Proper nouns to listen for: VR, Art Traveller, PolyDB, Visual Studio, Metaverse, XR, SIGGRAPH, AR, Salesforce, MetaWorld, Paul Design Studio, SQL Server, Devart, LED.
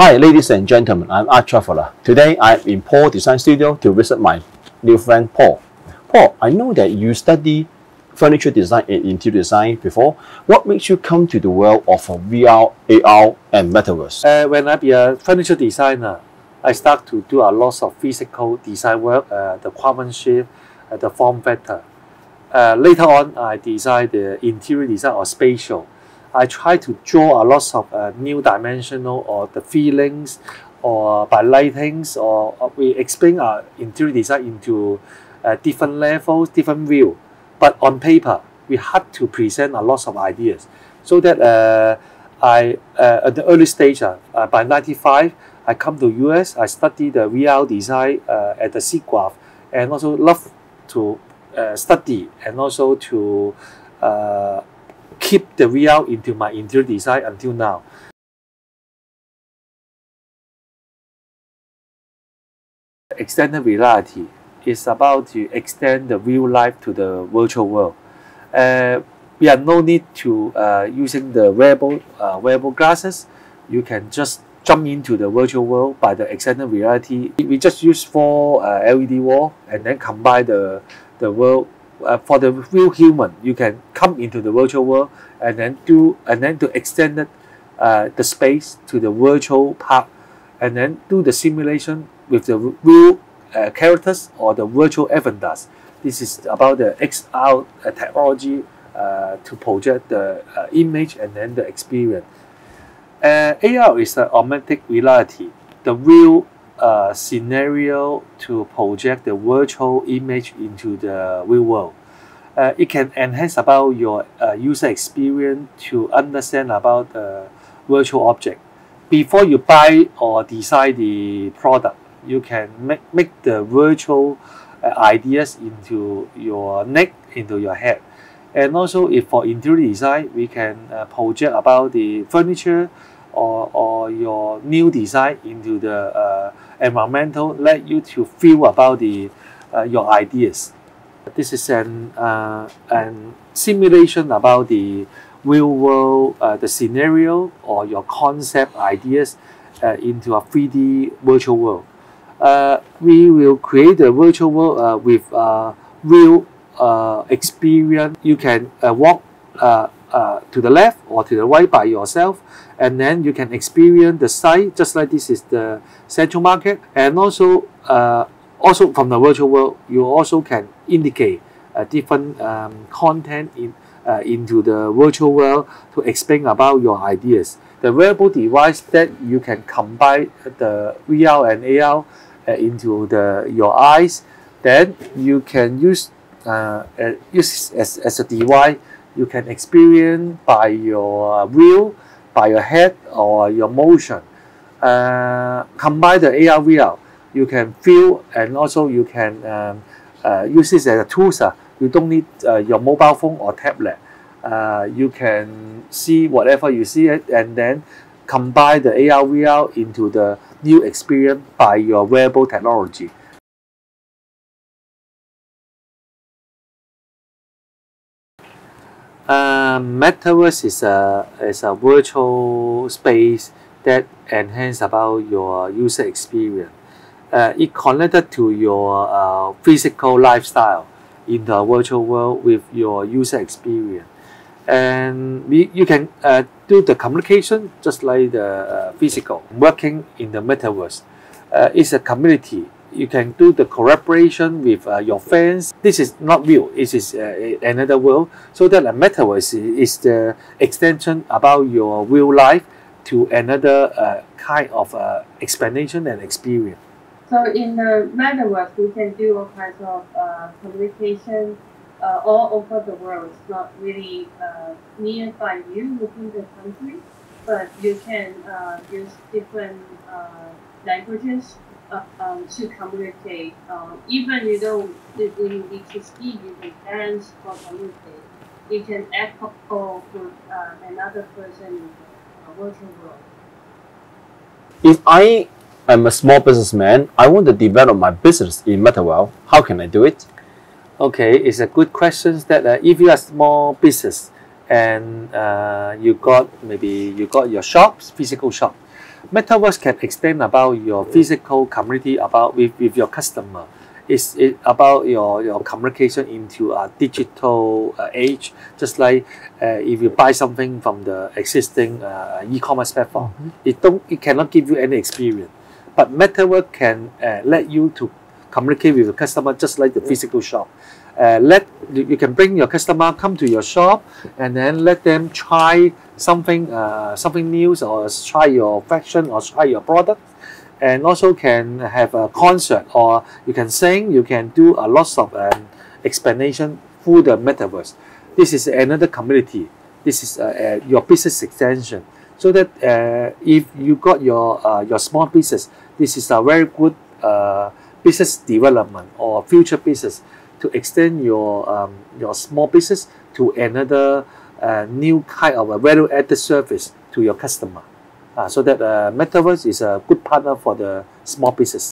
Hi ladies and gentlemen, I'm Art Traveller. Today I'm in Paul Design Studio to visit my new friend Paul. Paul, I know that you study furniture design and interior design before. What makes you come to the world of VR, AR and Metaverse? When I be a furniture designer, I start to do a lot of physical design work, the craftsmanship, the form factor. Later on, I design the interior design or spatial. I try to draw a lot of new dimensional or the feelings or by lightings, or we explain our interior design into different levels, different view. But on paper, we had to present a lot of ideas. So that I at the early stage, by 1995, I come to US, I study the VR design at the SIGGRAPH, and also love to study and also to keep the VR into my interior design until now. Extended reality is about to extend the real life to the virtual world. We have no need to using the wearable glasses. You can just jump into the virtual world by the extended reality. We just use four LED wall and then combine the world. For the real human, you can come into the virtual world and then to extend it, the space to the virtual part, and then do the simulation with the real characters or the virtual avatars. This is about the XR technology to project the image and then the experience. AR is the augmented reality, the real scenario to project the virtual image into the real world. It can enhance about your user experience to understand about the virtual object. Before you buy or design the product, you can make the virtual ideas into your neck, into your head. And also, if for interior design, we can project about the furniture or your new design into the environmental, let you to feel about the your ideas. This is an simulation about the real world, the scenario or your concept ideas into a 3D virtual world. We will create a virtual world with real experience. You can walk to the left or to the right by yourself, and then you can experience the site, just like this is the Central Market. And also also from the virtual world, you also can indicate a different content into the virtual world to explain about your ideas. The wearable device that you can combine the VR and AR into your eyes, then you can use as a device. You can experience by your will, by your head or your motion. Combine the AR, VR, you can feel, and also you can use this as a tool. You don't need your mobile phone or tablet. You can see whatever you see it, and then combine the AR, VR into the new experience by your wearable technology. Metaverse is a virtual space that enhances about your user experience. It connected to your physical lifestyle in the virtual world with your user experience, and you can do the communication just like the physical. Working in the metaverse is a community. You can do the collaboration with your fans. This is not real. It is another world. So that a metaverse is the extension about your real life to another kind of explanation and experience. So in the metaverse, we can do all kinds of communication all over the world. It's not really near by you within the country, but you can use different languages to communicate. Even you don't really need to speak, you can dance or communicate. You can act couple with another person in the virtual world. If I am a small businessman, I want to develop my business in MetaWorld. How can I do it? Okay, it's a good question. That if you are small business and you got your shops, physical shop, Metaverse can extend about your physical community, about with your customer. It's about your communication into a digital age. Just like if you buy something from the existing e-commerce platform, mm-hmm. it cannot give you any experience. But Metaverse can let you to communicate with the customer just like the physical shop. You can bring your customer come to your shop and then let them try something something new, or try your fashion, or try your product, and also can have a concert, or you can sing, you can do a lot of explanation through the Metaverse. This is another community. This is your business extension. So that if you got your small business, this is a very good business development or future business to extend your small business to another new kind of a value-added service to your customer. So that Metaverse is a good partner for the small business.